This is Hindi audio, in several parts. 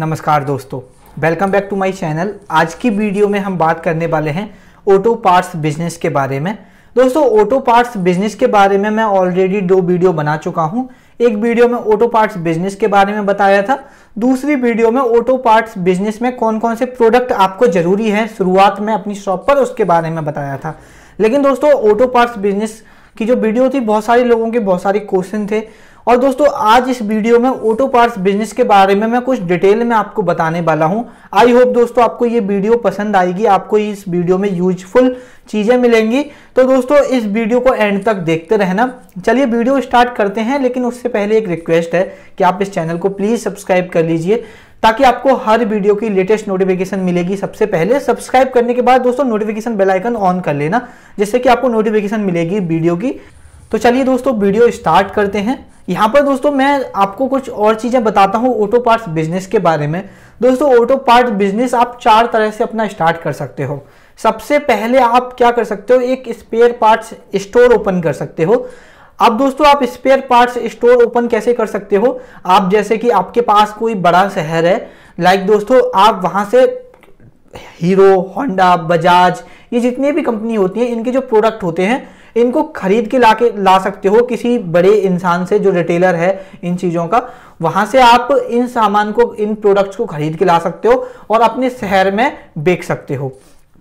नमस्कार दोस्तों, welcome back to my channel. आज की वीडियो में हम बात करने वाले हैं ऑटो पार्ट्स बिजनेस के बारे में। दोस्तों, ऑटो पार्ट्स बिजनेस के बारे में मैं ऑलरेडी 2 वीडियो बना चुका हूं। एक वीडियो में ऑटो पार्ट्स बिजनेस के बारे में बताया था, दूसरी वीडियो में ऑटो पार्ट्स बिजनेस में कौन कौन से प्रोडक्ट आपको जरूरी है शुरुआत में अपनी शॉप पर, उसके बारे में बताया था। लेकिन दोस्तों, ऑटो पार्ट्स बिजनेस की जो वीडियो थी, बहुत सारे लोगों के बहुत सारे क्वेश्चन थे, और दोस्तों आज इस वीडियो में ऑटो पार्ट्स बिजनेस के बारे में मैं कुछ डिटेल में आपको बताने वाला हूं। आई होप दोस्तों आपको ये वीडियो पसंद आएगी, आपको इस वीडियो में यूजफुल चीज़ें मिलेंगी। तो दोस्तों इस वीडियो को एंड तक देखते रहना। चलिए वीडियो स्टार्ट करते हैं, लेकिन उससे पहले एक रिक्वेस्ट है कि आप इस चैनल को प्लीज़ सब्सक्राइब कर लीजिए, ताकि आपको हर वीडियो की लेटेस्ट नोटिफिकेशन मिलेगी। सबसे पहले सब्सक्राइब करने के बाद दोस्तों नोटिफिकेशन बेल आइकन ऑन कर लेना, जिससे कि आपको नोटिफिकेशन मिलेगी वीडियो की। तो चलिए दोस्तों वीडियो स्टार्ट करते हैं। यहाँ पर दोस्तों मैं आपको कुछ और चीज़ें बताता हूँ ऑटो पार्ट्स बिजनेस के बारे में। दोस्तों ऑटो पार्ट्स बिजनेस आप 4 तरह से अपना स्टार्ट कर सकते हो। सबसे पहले आप क्या कर सकते हो, एक स्पेयर पार्ट्स स्टोर ओपन कर सकते हो। अब दोस्तों आप स्पेयर पार्ट्स स्टोर ओपन कैसे कर सकते हो? आप जैसे कि आपके पास कोई बड़ा शहर है, लाइक दोस्तों आप वहाँ से हीरो, होंडा, बजाज, ये जितने भी कंपनी होती है, इनके जो प्रोडक्ट होते हैं इनको खरीद के ला सकते हो किसी बड़े इंसान से जो रिटेलर है इन चीज़ों का। वहाँ से आप इन सामान को, इन प्रोडक्ट्स को खरीद के ला सकते हो और अपने शहर में बेच सकते हो।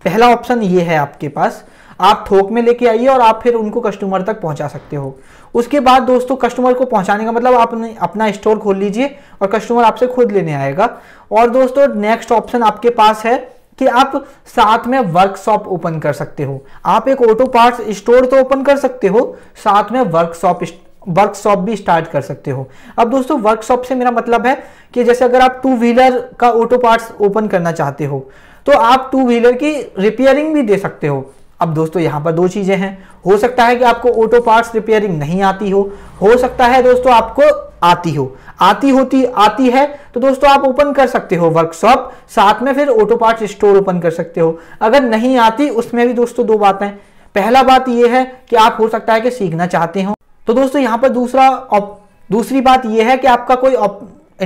पहला ऑप्शन ये है आपके पास, आप थोक में लेके आइए और आप फिर उनको कस्टमर तक पहुंचा सकते हो। उसके बाद दोस्तों कस्टमर को पहुंचाने का मतलब आप अपना स्टोर खोल लीजिए और कस्टमर आपसे खुद लेने आएगा। और दोस्तों नेक्स्ट ऑप्शन आपके पास है कि आप साथ में वर्कशॉप ओपन कर सकते हो। आप एक ऑटो पार्ट्स स्टोर तो ओपन कर सकते हो, साथ में वर्कशॉप भी स्टार्ट कर सकते हो। अब दोस्तों वर्कशॉप से मेरा मतलब है कि जैसे अगर आप 2 व्हीलर का ऑटो पार्ट्स ओपन करना चाहते हो, तो आप 2 व्हीलर की रिपेयरिंग भी दे सकते हो। अब दोस्तों यहाँ पर 2 चीज़ें हैं, हो सकता है कि आपको ऑटो पार्ट्स रिपेयरिंग नहीं आती हो सकता है दोस्तों आपको आती है, तो दोस्तों आप ओपन कर सकते हो वर्कशॉप, साथ में फिर ऑटो पार्ट्स स्टोर ओपन कर सकते हो। अगर नहीं आती, उसमें भी दोस्तों 2 बातें। पहला बात यह है कि आप हो सकता है कि सीखना चाहते हो, तो दोस्तों यहाँ पर दूसरी बात यह है कि आपका कोई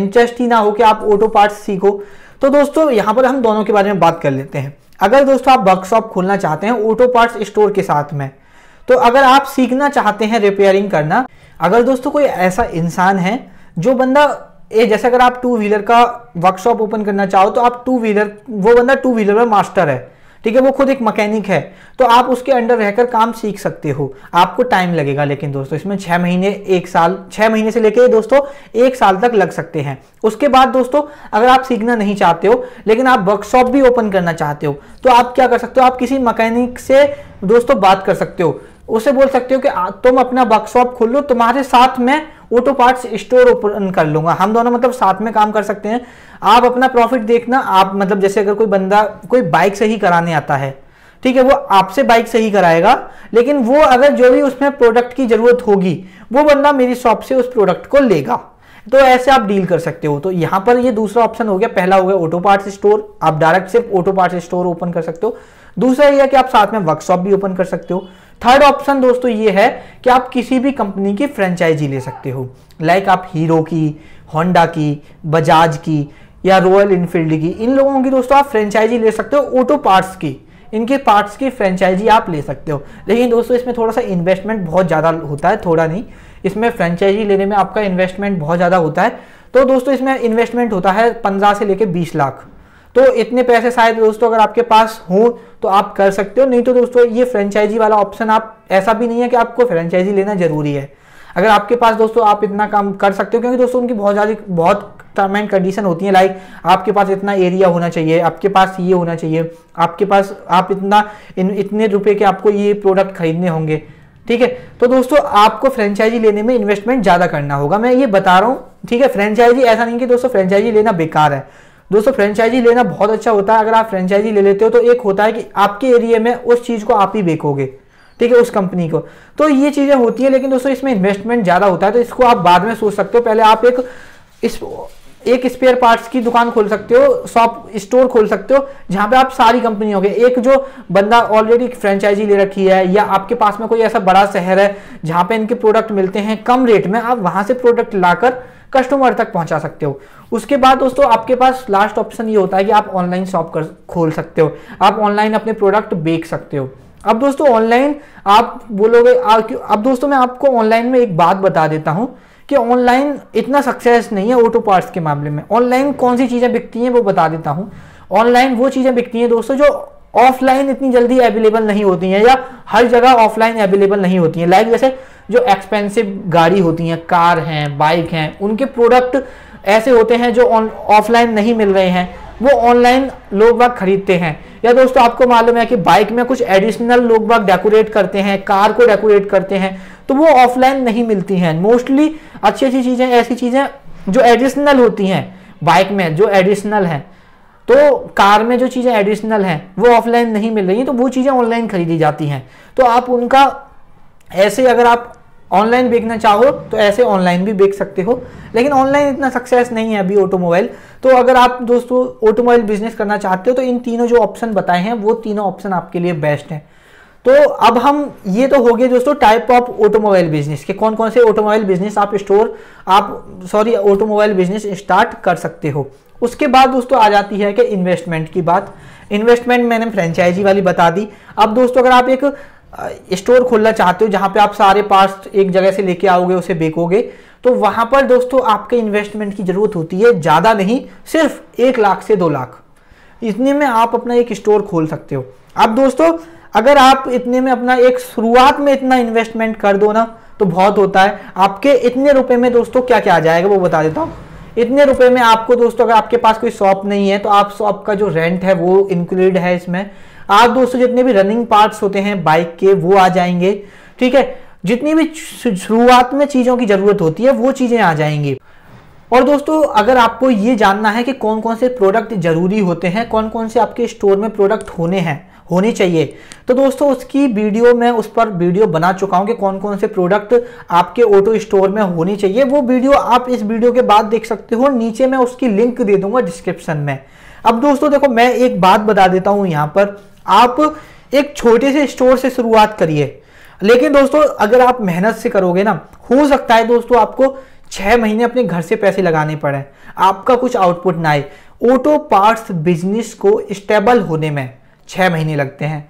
इंटरेस्ट ही ना हो कि आप ऑटो पार्ट्स सीखो। तो दोस्तों यहाँ पर हम दोनों के बारे में बात कर लेते हैं। अगर दोस्तों आप वर्कशॉप खोलना चाहते हैं ऑटो पार्ट्स स्टोर के साथ में, तो अगर आप सीखना चाहते हैं रिपेयरिंग करना, अगर दोस्तों कोई ऐसा इंसान है जो बंदा जैसे अगर आप 2 व्हीलर का वर्कशॉप ओपन करना चाहो, तो आप 2 व्हीलर, वो बंदा 2 व्हीलर में मास्टर है, ठीक है, वो खुद एक मैकेनिक है, तो आप उसके अंडर रहकर काम सीख सकते हो। आपको टाइम लगेगा, लेकिन दोस्तों इसमें 6 महीने, 1 साल, 6 महीने से लेके दोस्तों 1 साल तक लग सकते हैं। उसके बाद दोस्तों अगर आप सीखना नहीं चाहते हो, लेकिन आप वर्कशॉप भी ओपन करना चाहते हो, तो आप क्या कर सकते हो, आप किसी मैकेनिक से दोस्तों बात कर सकते हो, उसे बोल सकते हो कि तुम अपना वर्कशॉप खोल लो, तुम्हारे साथ में ऑटो पार्ट्स स्टोर ओपन कर लूंगा, हम दोनों मतलब साथ में काम कर सकते हैं। आप अपना प्रॉफिट देखना, आप मतलब जैसे अगर कोई बंदा कोई बाइक सही कराने आता है, ठीक है, वो आपसे बाइक सही कराएगा, लेकिन वो अगर जो भी उसमें प्रोडक्ट की जरूरत होगी, वो बंदा मेरी शॉप से उस प्रोडक्ट को लेगा, तो ऐसे आप डील कर सकते हो। तो यहाँ पर ये दूसरा ऑप्शन हो गया। पहला हो गया ऑटो पार्ट्स स्टोर, आप डायरेक्ट सिर्फ ऑटो पार्ट्स स्टोर ओपन कर सकते हो। दूसरा यह है कि आप साथ में वर्कशॉप भी ओपन कर सकते हो। थर्ड ऑप्शन दोस्तों ये है कि आप किसी भी कंपनी की फ्रेंचाइजी ले सकते हो, लाइक आप हीरो की, होंडा की, बजाज की या रॉयल इनफील्ड की, इन लोगों की दोस्तों आप फ्रेंचाइजी ले सकते हो ऑटो पार्ट्स की, इनके पार्ट्स की फ्रेंचाइजी आप ले सकते हो। लेकिन दोस्तों इसमें थोड़ा सा इन्वेस्टमेंट बहुत ज़्यादा होता है, थोड़ा नहीं, इसमें फ्रेंचाइजी लेने में आपका इन्वेस्टमेंट बहुत ज़्यादा होता है। तो दोस्तों इसमें इन्वेस्टमेंट होता है 15 से लेकर 20 लाख, तो इतने पैसे शायद दोस्तों अगर आपके पास हो तो आप कर सकते हो। नहीं तो दोस्तों ये फ्रेंचाइजी वाला ऑप्शन, आप ऐसा भी नहीं है कि आपको फ्रेंचाइजी लेना जरूरी है। अगर आपके पास दोस्तों आप इतना काम कर सकते हो, क्योंकि दोस्तों उनकी बहुत टर्म एंड कंडीशन होती है, लाइक आपके पास इतना एरिया होना चाहिए, आपके पास ये होना चाहिए, आपके पास आप इतने रुपए के आपको ये प्रोडक्ट खरीदने होंगे, ठीक है। तो दोस्तों आपको फ्रेंचाइजी लेने में इन्वेस्टमेंट ज़्यादा करना होगा, मैं ये बता रहा हूँ, ठीक है। फ्रेंचाइजी ऐसा नहीं कि दोस्तों फ्रेंचाइजी लेना बेकार है, दोस्तों फ्रेंचाइजी लेना बहुत अच्छा होता है। अगर आप फ्रेंचाइजी ले लेते हो, तो एक होता है कि आपके एरिया में उस चीज़ को आप ही बेचोगे, ठीक है, उस कंपनी को, तो ये चीज़ें होती है। लेकिन दोस्तों इसमें इन्वेस्टमेंट ज़्यादा होता है, तो इसको आप बाद में सोच सकते हो। पहले आप एक स्पेयर पार्ट्स की दुकान खोल सकते हो, स्टोर खोल सकते हो, जहाँ पे आप सारी कंपनियों के, एक जो बंदा ऑलरेडी फ्रेंचाइजी ले रखी है, या आपके पास में कोई ऐसा बड़ा शहर है जहाँ पे इनके प्रोडक्ट मिलते हैं कम रेट में, आप वहाँ से प्रोडक्ट लाकर कस्टमर तक पहुंचा सकते हो। उसके बाद दोस्तों आपके पास लास्ट ऑप्शन ये होता है कि आप ऑनलाइन शॉप खोल सकते हो, आप ऑनलाइन अपने प्रोडक्ट बेच सकते हो। अब दोस्तों ऑनलाइन आप बोलोगे, अब दोस्तों मैं आपको ऑनलाइन में एक बात बता देता हूं कि ऑनलाइन इतना सक्सेस नहीं है ऑटो पार्ट्स के मामले में। ऑनलाइन कौन सी चीज़ें बिकती हैं वो बता देता हूं। ऑनलाइन वो चीज़ें बिकती हैं दोस्तों जो ऑफलाइन इतनी जल्दी अवेलेबल नहीं होती हैं या हर जगह ऑफलाइन अवेलेबल नहीं होती हैं। लाइक जैसे जो एक्सपेंसिव गाड़ी होती हैं, कार हैं, बाइक हैं, उनके प्रोडक्ट ऐसे होते हैं जो ऑफलाइन नहीं मिल रहे हैं, वो ऑनलाइन लोग बाग खरीदते हैं। या दोस्तों आपको मालूम है कि बाइक में कुछ एडिशनल लोग बाग डेकोरेट करते हैं, कार को डेकोरेट करते हैं, तो वो ऑफलाइन नहीं मिलती हैं। मोस्टली अच्छी अच्छी चीज़ें, ऐसी चीज़ें जो एडिशनल होती हैं, बाइक में जो एडिशनल हैं, तो कार में जो चीज़ें एडिशनल हैं वो ऑफलाइन नहीं मिल रही हैं, तो वो चीज़ें ऑनलाइन खरीदी जाती हैं। तो आप उनका ऐसे अगर आप ऑनलाइन बेचना चाहो तो ऐसे ऑनलाइन भी बेच सकते हो, लेकिन ऑनलाइन इतना सक्सेस नहीं है अभी ऑटोमोबाइल। तो अगर आप दोस्तों ऑटोमोबाइल बिजनेस करना चाहते हो तो इन तीनों जो ऑप्शन बताए हैं वो तीनों ऑप्शन आपके लिए बेस्ट हैं। तो अब हम ये तो हो गए दोस्तों टाइप ऑफ ऑटोमोबाइल बिजनेस के कौन कौन से automobile business automobile business start कर सकते हो। उसके बाद दोस्तों आ जाती है कि इन्वेस्टमेंट की बात। इन्वेस्टमेंट मैंने फ्रेंचाइजी वाली बता दी। अब दोस्तों अगर आप एक स्टोर खोलना चाहते हो जहाँ पे आप सारे पार्ट्स एक जगह से लेके आओगे, उसे बेचोगे, तो वहाँ पर दोस्तों आपके इन्वेस्टमेंट की ज़रूरत होती है ज़्यादा नहीं, सिर्फ 1 लाख से 2 लाख, इतने में आप अपना एक स्टोर खोल सकते हो। अब दोस्तों अगर आप इतने में अपना एक शुरुआत में इतना इन्वेस्टमेंट कर दो ना तो बहुत होता है। आपके इतने रुपये में दोस्तों क्या क्या आ जाएगा वो बता देता हूँ। इतने रुपए में आपको दोस्तों अगर आपके पास कोई शॉप नहीं है तो आप शॉप का जो रेंट है वो इंक्लूड है इसमें। आप दोस्तों जितने भी रनिंग पार्ट्स होते हैं बाइक के वो आ जाएंगे, ठीक है, जितनी भी शुरुआत में चीज़ों की ज़रूरत होती है वो चीज़ें आ जाएंगी। और दोस्तों अगर आपको ये जानना है कि कौन कौन से प्रोडक्ट ज़रूरी होते हैं, कौन कौन से आपके स्टोर में प्रोडक्ट होने चाहिए, तो दोस्तों उसकी वीडियो मैं उस पर वीडियो बना चुका हूँ कि कौन कौन से प्रोडक्ट आपके ऑटो स्टोर में होने चाहिए। वो वीडियो आप इस वीडियो के बाद देख सकते हो, नीचे मैं उसकी लिंक दे दूंगा डिस्क्रिप्शन में। अब दोस्तों देखो मैं एक बात बता देता हूँ यहाँ पर, आप एक छोटे से स्टोर से शुरुआत करिए, लेकिन दोस्तों अगर आप मेहनत से करोगे ना, हो सकता है दोस्तों आपको 6 महीने अपने घर से पैसे लगाने पड़े, आपका कुछ आउटपुट ना आए। ऑटो पार्ट्स बिजनेस को स्टेबल होने में 6 महीने लगते हैं।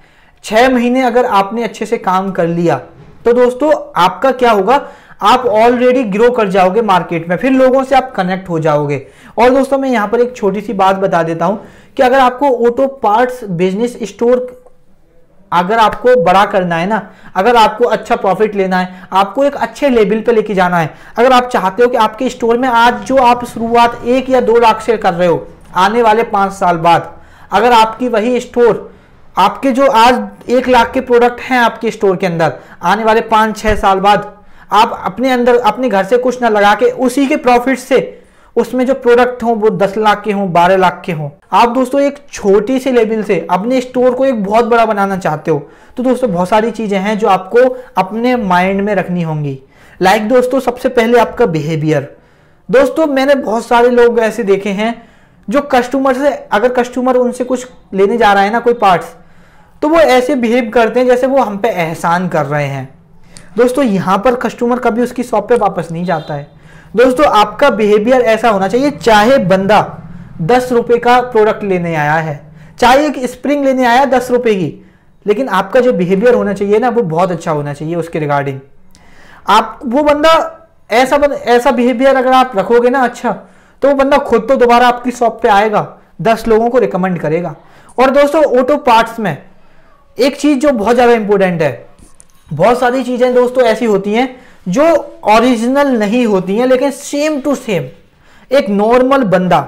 6 महीने अगर आपने अच्छे से काम कर लिया तो दोस्तों आपका क्या होगा, आप ऑलरेडी ग्रो कर जाओगे मार्केट में, फिर लोगों से आप कनेक्ट हो जाओगे। और दोस्तों मैं यहाँ पर एक छोटी सी बात बता देता हूँ कि अगर आपको ऑटो पार्ट्स बिजनेस स्टोर अगर आपको बड़ा करना है ना, अगर आपको अच्छा प्रॉफिट लेना है, आपको एक अच्छे लेवल पे लेके जाना है, अगर आप चाहते हो कि आपके स्टोर में आज जो आप शुरुआत 1 या 2 लाख से कर रहे हो, आने वाले 5 साल बाद अगर आपकी वही स्टोर, आपके जो आज 1 लाख के प्रोडक्ट हैं आपके स्टोर के अंदर, आने वाले 5-6 साल बाद आप अपने अंदर अपने घर से कुछ ना लगा के उसी के प्रॉफिट से उसमें जो प्रोडक्ट हों वो 10 लाख के हों, 12 लाख के हों, आप दोस्तों एक छोटी से लेवल से अपने स्टोर को एक बहुत बड़ा बनाना चाहते हो, तो दोस्तों बहुत सारी चीज़ें हैं जो आपको अपने माइंड में रखनी होंगी। लाइक दोस्तों सबसे पहले आपका बिहेवियर। दोस्तों मैंने बहुत सारे लोग ऐसे देखे हैं जो कस्टमर से, अगर कस्टमर उनसे कुछ लेने जा रहा है ना कोई पार्ट्स, तो वो ऐसे बिहेव करते हैं जैसे वो हम पे एहसान कर रहे हैं। दोस्तों यहाँ पर कस्टमर कभी उसकी शॉप पे वापस नहीं जाता है। दोस्तों आपका बिहेवियर ऐसा होना चाहिए, चाहे बंदा 10 रुपये का प्रोडक्ट लेने आया है, चाहे एक स्प्रिंग लेने आया 10 रुपये की, लेकिन आपका जो बिहेवियर होना चाहिए ना वो बहुत अच्छा होना चाहिए उसके रिगार्डिंग। आप वो बंदा ऐसा बिहेवियर अगर आप रखोगे ना अच्छा, तो वो बंदा खुद तो दोबारा आपकी शॉप पे आएगा, 10 लोगों को रिकमेंड करेगा। और दोस्तों ऑटो पार्ट्स में एक चीज़ जो बहुत ज़्यादा इम्पोर्टेंट है, बहुत सारी चीज़ें दोस्तों ऐसी होती हैं जो ओरिजिनल नहीं होती हैं, लेकिन सेम टू सेम एक नॉर्मल बंदा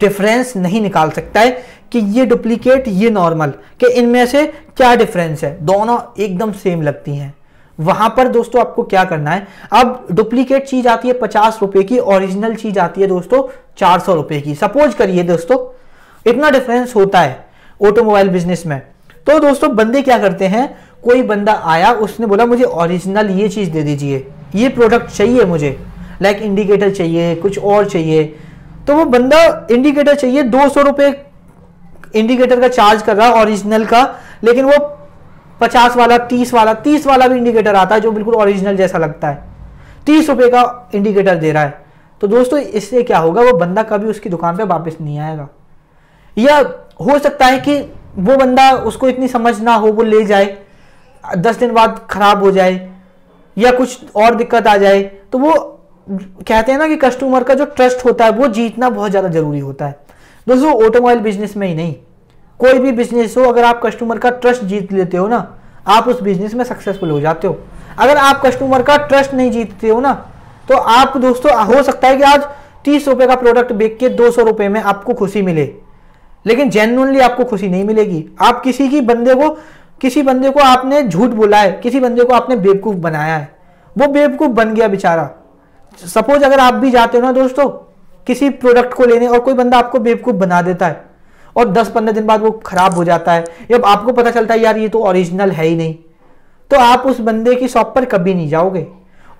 डिफरेंस नहीं निकाल सकता है कि ये डुप्लीकेट, ये नॉर्मल, कि इनमें से क्या डिफरेंस है, दोनों एकदम सेम लगती हैं। वहां पर दोस्तों आपको क्या करना है, अब डुप्लीकेट चीज आती है 50 रुपए की, ओरिजिनल चीज आती है दोस्तों 400 रुपए की, सपोज करिए दोस्तों इतना डिफरेंस होता है ऑटोमोबाइल बिजनेस में। तो दोस्तों बंदे क्या करते हैं, कोई बंदा आया, उसने बोला मुझे ओरिजिनल ये चीज दे दीजिए, ये प्रोडक्ट चाहिए मुझे, लाइक इंडिकेटर चाहिए, कुछ और चाहिए। तो वो बंदा इंडिकेटर चाहिए 200 रुपये इंडिकेटर का चार्ज कर रहा है ओरिजिनल का, लेकिन वो 50 वाला 30 वाला भी इंडिकेटर आता है जो बिल्कुल ओरिजिनल जैसा लगता है, 30 रुपए का इंडिकेटर दे रहा है। तो दोस्तों इससे क्या होगा, वो बंदा कभी उसकी दुकान पे वापस नहीं आएगा। या हो सकता है कि वो बंदा उसको इतनी समझ ना हो, वो ले जाए, 10 दिन बाद खराब हो जाए या कुछ और दिक्कत आ जाए। तो वो कहते हैं ना कि कस्टमर का जो ट्रस्ट होता है वो जीतना बहुत ज़्यादा ज़रूरी होता है। दोस्तों ऑटोमोबाइल बिजनेस में ही नहीं, कोई भी बिजनेस हो, अगर आप कस्टमर का ट्रस्ट जीत लेते हो ना, आप उस बिजनेस में सक्सेसफुल हो जाते हो। अगर आप कस्टमर का ट्रस्ट नहीं जीतते हो ना, तो आप दोस्तों हो सकता है कि आज 30 रुपये का प्रोडक्ट बेच के 200 रुपये में आपको खुशी मिले, लेकिन जेन्युइनली आपको खुशी नहीं मिलेगी। आप किसी बंदे को आपने झूठ बोला है, किसी बंदे को आपने बेवकूफ़ बनाया है, वो बेवकूफ़ बन गया बेचारा। सपोज अगर आप भी जाते हो ना दोस्तों किसी प्रोडक्ट को लेने, और कोई बंदा आपको बेवकूफ़ बना देता है और 10-15 दिन बाद वो खराब हो जाता है, जब आपको पता चलता है यार ये तो ओरिजिनल है ही नहीं, तो आप उस बंदे की शॉप पर कभी नहीं जाओगे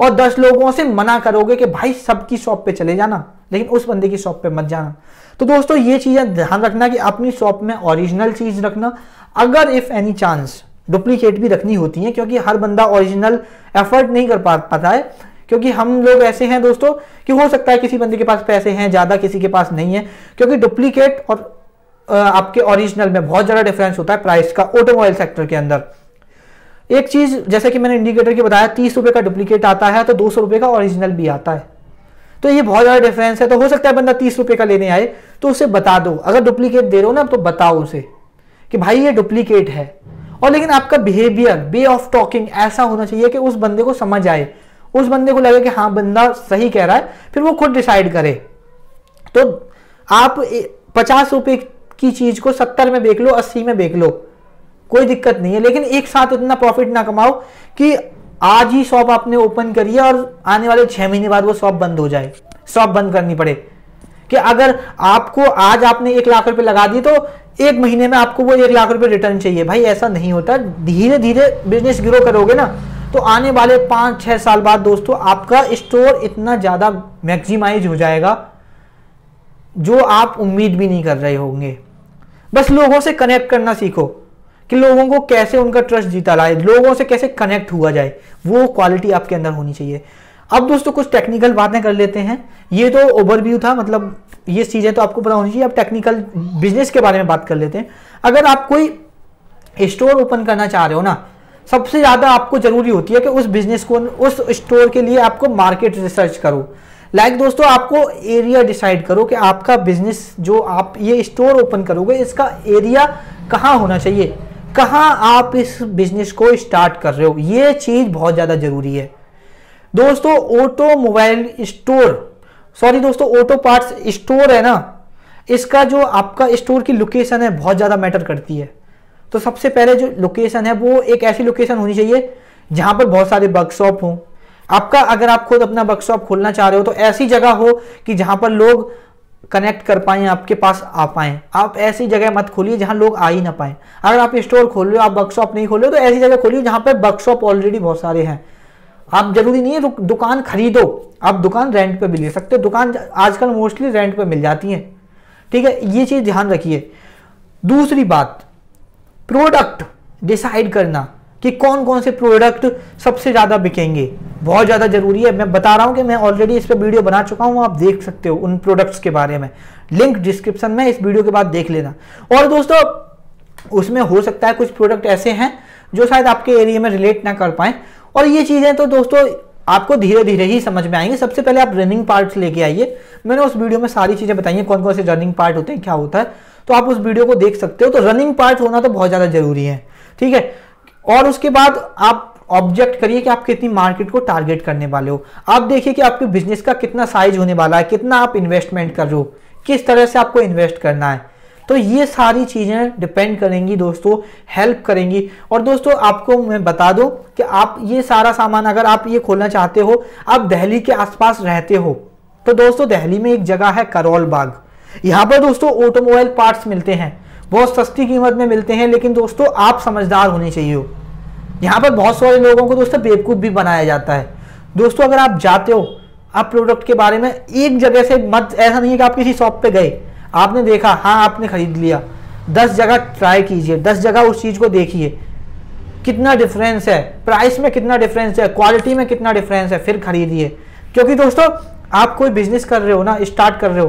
और 10 लोगों से मना करोगे कि भाई सबकी शॉप पे चले जाना, लेकिन उस बंदे की शॉप पे मत जाना। तो दोस्तों ये चीज़ें ध्यान रखना कि अपनी शॉप में ओरिजिनल चीज़ रखना, अगर इफ़ एनी चांस डुप्लीकेट भी रखनी होती है, क्योंकि हर बंदा ओरिजिनल एफर्ट नहीं कर पाता है। क्योंकि हम लोग ऐसे हैं दोस्तों कि हो सकता है किसी बंदे के पास पैसे हैं ज़्यादा, किसी के पास नहीं है, क्योंकि डुप्लीकेट और आपके ओरिजिनल में बहुत ज़्यादा डिफरेंस होता है प्राइस का ऑटोमोबाइल सेक्टर के अंदर। एक चीज़ जैसे कि मैंने इंडिकेटर की बताया, 30 रुपये का डुप्लीकेट आता है तो 200 रुपये का ओरिजिनल भी आता है, तो ये बहुत ज़्यादा डिफरेंस है। तो हो सकता है बंदा 30 रुपये का लेने आए, तो उसे बता दो, अगर डुप्लीकेट दे रहे हो ना तो बताओ उसे कि भाई ये डुप्लीकेट है। और लेकिन आपका बिहेवियर, वे ऑफ टॉकिंग ऐसा होना चाहिए कि उस बंदे को समझ आए, उस बंदे को लगे कि हाँ बंदा सही कह रहा है, फिर वो खुद डिसाइड करे। तो आप 50 रुपये की चीज़ को 70 में बेच लो, 80 में बेच लो, कोई दिक्कत नहीं है, लेकिन एक साथ इतना प्रॉफिट ना कमाओ कि आज ही शॉप आपने ओपन करी है और आने वाले 6 महीने बाद वो शॉप बंद हो जाए, शॉप बंद करनी पड़े। कि अगर आपको आज आपने 1 लाख रुपए लगा दिए तो 1 महीने में आपको वो 1 लाख रुपए रिटर्न चाहिए, भाई ऐसा नहीं होता। धीरे धीरे बिजनेस ग्रो करोगे ना, तो आने वाले 5-6 साल बाद दोस्तों आपका स्टोर इतना ज़्यादा मैक्सिमाइज हो जाएगा जो आप उम्मीद भी नहीं कर रहे होंगे। बस लोगों से कनेक्ट करना सीखो कि लोगों को कैसे उनका ट्रस्ट जीता लाए, लोगों से कैसे कनेक्ट हुआ जाए, वो क्वालिटी आपके अंदर होनी चाहिए। अब दोस्तों कुछ टेक्निकल बातें कर लेते हैं। ये तो ओवरव्यू था, मतलब ये चीज़ें तो आपको पता होनी चाहिए। अब टेक्निकल बिजनेस के बारे में बात कर लेते हैं। अगर आप कोई स्टोर ओपन करना चाह रहे हो ना, सबसे ज़्यादा आपको ज़रूरी होती है कि उस बिजनेस को, उस स्टोर के लिए आपको मार्केट रिसर्च करो। लाइक दोस्तों आपको एरिया डिसाइड करो कि आपका बिजनेस जो आप ये स्टोर ओपन करोगे, इसका एरिया कहाँ होना चाहिए, कहाँ आप इस बिजनेस को स्टार्ट कर रहे हो, ये चीज़ बहुत ज़्यादा ज़रूरी है दोस्तों। ऑटोमोबाइल स्टोर, सॉरी दोस्तों ऑटो पार्ट्स स्टोर है ना, इसका जो आपका स्टोर की लोकेशन है बहुत ज़्यादा मैटर करती है। तो सबसे पहले जो लोकेशन है वो एक ऐसी लोकेशन होनी चाहिए जहाँ पर बहुत सारे वर्कशॉप हों। आपका अगर आप खुद अपना वर्कशॉप खोलना चाह रहे हो तो ऐसी जगह हो कि जहाँ पर लोग कनेक्ट कर पाएँ, आपके पास आ पाएँ। आप ऐसी जगह मत खोलिए जहाँ लोग आ ही ना पाएँ। अगर आप स्टोर खोल रहे हो, आप वर्कशॉप नहीं खोल रहे हो, तो ऐसी जगह खोलिए जहाँ पर वर्कशॉप ऑलरेडी बहुत सारे हैं। आप जरूरी नहीं है दुकान खरीदो, आप दुकान रेंट पे भी ले सकते हो, दुकान आजकल मोस्टली रेंट पे मिल जाती हैं, ठीक है, ये चीज़ ध्यान रखिए। दूसरी बात, प्रोडक्ट डिसाइड करना कि कौन कौन से प्रोडक्ट सबसे ज़्यादा बिकेंगे, बहुत ज़्यादा ज़रूरी है। मैं बता रहा हूँ कि मैं ऑलरेडी इस पर वीडियो बना चुका हूँ, आप देख सकते हो उन प्रोडक्ट्स के बारे में, लिंक डिस्क्रिप्शन में इस वीडियो के बाद देख लेना। और दोस्तों उसमें हो सकता है कुछ प्रोडक्ट ऐसे हैं जो शायद आपके एरिया में रिलेट ना कर पाएँ, और ये चीज़ें तो दोस्तों आपको धीरे धीरे ही समझ में आएंगी। सबसे पहले आप रनिंग पार्ट्स लेके आइए, मैंने उस वीडियो में सारी चीज़ें बताई हैं कौन कौन से रनिंग पार्ट होते हैं, क्या होता है, तो आप उस वीडियो को देख सकते हो। तो रनिंग पार्ट होना तो बहुत ज़्यादा ज़रूरी है, ठीक है। और उसके बाद आप ऑब्जेक्ट करिए कि आप कितनी मार्केट को टारगेट करने वाले हो। आप देखिए कि आपके बिजनेस का कितना साइज होने वाला है, कितना आप इन्वेस्टमेंट कर रहे हो, किस तरह से आपको इन्वेस्ट करना है। तो ये सारी चीज़ें डिपेंड करेंगी दोस्तों, हेल्प करेंगी। और दोस्तों आपको मैं बता दूं कि आप ये सारा सामान, अगर आप ये खोलना चाहते हो, आप दिल्ली के आसपास रहते हो, तो दोस्तों दिल्ली में एक जगह है करोल बाग, यहाँ पर दोस्तों ऑटोमोबाइल पार्ट्स मिलते हैं, बहुत सस्ती कीमत में मिलते हैं। लेकिन दोस्तों आप समझदार होने चाहिए, यहाँ पर बहुत सारे लोगों को दोस्तों बेवकूफ़ भी बनाया जाता है। दोस्तों अगर आप जाते हो, आप प्रोडक्ट के बारे में एक जगह से मत, ऐसा नहीं है कि आप किसी शॉप पर गए, आपने देखा, हाँ आपने खरीद लिया, 10 जगह ट्राई कीजिए, 10 जगह उस चीज़ को देखिए, कितना डिफरेंस है प्राइस में, कितना डिफरेंस है क्वालिटी में, कितना डिफरेंस है, फिर खरीदिए। क्योंकि दोस्तों आप कोई बिजनेस कर रहे हो ना, स्टार्ट कर रहे हो,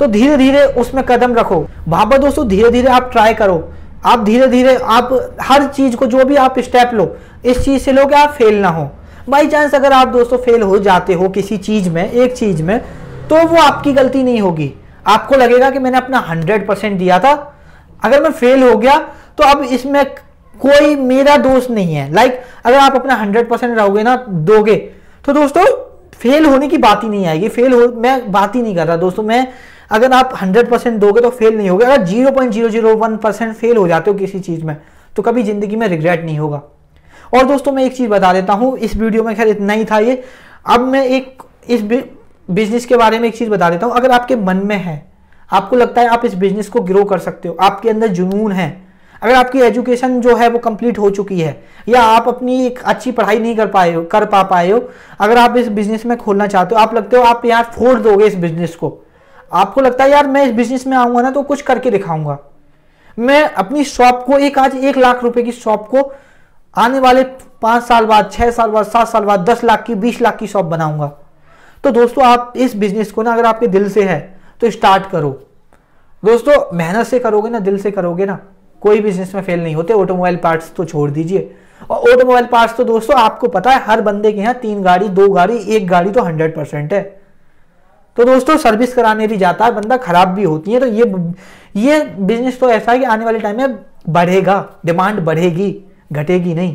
तो धीरे धीरे उसमें कदम रखो। वहां पर दोस्तों धीरे धीरे आप ट्राई करो, आप धीरे धीरे आप हर चीज को जो भी आप स्टेप लो इस चीज से लो कि आप फेल ना हो। बाई चांस अगर आप दोस्तों फेल हो जाते हो किसी चीज में, एक चीज में, तो वो आपकी गलती नहीं होगी। आपको लगेगा कि मैंने अपना 100% दिया था, अगर मैं फेल हो गया तो अब इसमें कोई मेरा दोष नहीं है। लाइक अगर आप अपना 100% रहोगे ना, दोगे, तो दोस्तों फेल होने की बात ही नहीं आएगी। मैं बात ही नहीं कर रहा दोस्तों, मैं अगर आप 100% दोगे तो फेल नहीं होगे। अगर 0.001% फेल हो जाते हो किसी चीज में तो कभी जिंदगी में रिग्रेट नहीं होगा। और दोस्तों मैं एक चीज बता देता हूं, इस वीडियो में खैर इतना ही था ये। अब मैं एक इस बिजनेस के बारे में एक चीज बता देता हूं। अगर आपके मन में है, आपको लगता है आप इस बिजनेस को ग्रो कर सकते हो, आपके अंदर जुनून है, अगर आपकी एजुकेशन जो है वो कंप्लीट हो चुकी है या आप अपनी एक अच्छी पढ़ाई नहीं कर पा पाए हो, अगर आप इस बिजनेस में खोलना चाहते हो, आप लगते हो आप यार फोड़ दोगे इस बिजनेस को, आपको लगता है यार मैं इस बिजनेस में आऊंगा ना तो कुछ करके दिखाऊंगा, मैं अपनी शॉप को आज 1 लाख रुपए की शॉप को आने वाले 5 साल बाद, 6 साल बाद, 7 साल बाद 10 लाख की, 20 लाख की शॉप बनाऊंगा। तो दोस्तों आप इस बिजनेस को ना अगर आपके दिल से है तो स्टार्ट करो दोस्तों। मेहनत से करोगे ना, दिल से करोगे ना, कोई बिजनेस में फेल नहीं होते। ऑटोमोबाइल पार्ट्स तो छोड़ दीजिए, और ऑटोमोबाइल पार्ट्स तो दोस्तों आपको पता है हर बंदे के यहाँ 3 गाड़ी, 2 गाड़ी, 1 गाड़ी तो 100% है। तो दोस्तों सर्विस कराने भी जाता है बंदा, खराब भी होती है। तो ये बिजनेस तो ऐसा है कि आने वाले टाइम में बढ़ेगा, डिमांड बढ़ेगी, घटेगी नहीं।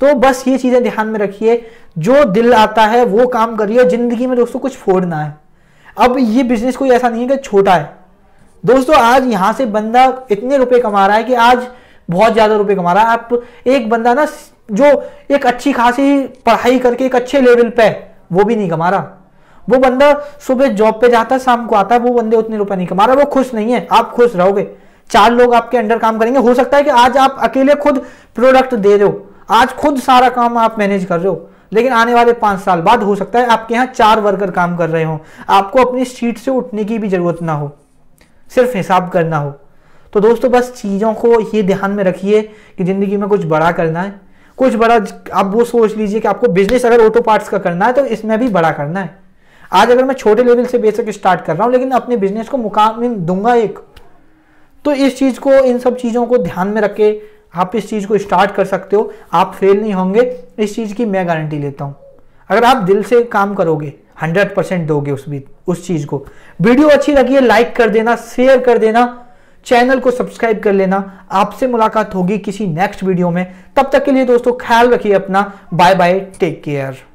तो बस ये चीजें ध्यान में रखिए, जो दिल आता है वो काम करिए। जिंदगी में दोस्तों कुछ फोड़ना है। अब ये बिजनेस कोई ऐसा नहीं है कि छोटा है दोस्तों। आज यहाँ से बंदा इतने रुपए कमा रहा है कि आज बहुत ज्यादा रुपए कमा रहा है। आप एक बंदा ना जो एक अच्छी खासी पढ़ाई करके एक अच्छे लेवल पे, वो भी नहीं कमा रहा। वो बंदा सुबह जॉब पे जाता है, शाम को आता है, वो बंदे उतने रुपए नहीं कमा रहा, वो खुश नहीं है। आप खुश रहोगे, 4 लोग आपके अंडर काम करेंगे। हो सकता है कि आज आप अकेले खुद प्रोडक्ट दे रहे हो, आज खुद सारा काम आप मैनेज कर रहे हो, लेकिन आने वाले 5 साल बाद हो सकता है आपके यहाँ 4 वर्कर काम कर रहे हो। आपको अपनी सीट से उठने की भी जरूरत ना हो, सिर्फ हिसाब करना हो। तो दोस्तों बस चीज़ों को ये ध्यान में रखिए कि ज़िंदगी में कुछ बड़ा करना है, कुछ बड़ा। आप वो सोच लीजिए कि आपको बिजनेस अगर ऑटो पार्ट्स का करना है तो इसमें भी बड़ा करना है। आज अगर मैं छोटे लेवल से बेसिक स्टार्ट कर रहा हूँ, लेकिन अपने बिजनेस को मुकाम दूंगा एक। तो इस चीज़ को, इन सब चीज़ों को ध्यान में रख के आप इस चीज़ को स्टार्ट कर सकते हो। आप फेल नहीं होंगे, इस चीज़ की मैं गारंटी लेता हूँ, अगर आप दिल से काम करोगे, 100% दोगे उस चीज़ को। वीडियो अच्छी लगी है लाइक कर देना, शेयर कर देना, चैनल को सब्सक्राइब कर लेना। आपसे मुलाकात होगी किसी नेक्स्ट वीडियो में, तब तक के लिए दोस्तों ख्याल रखिए अपना। Bye bye, take care.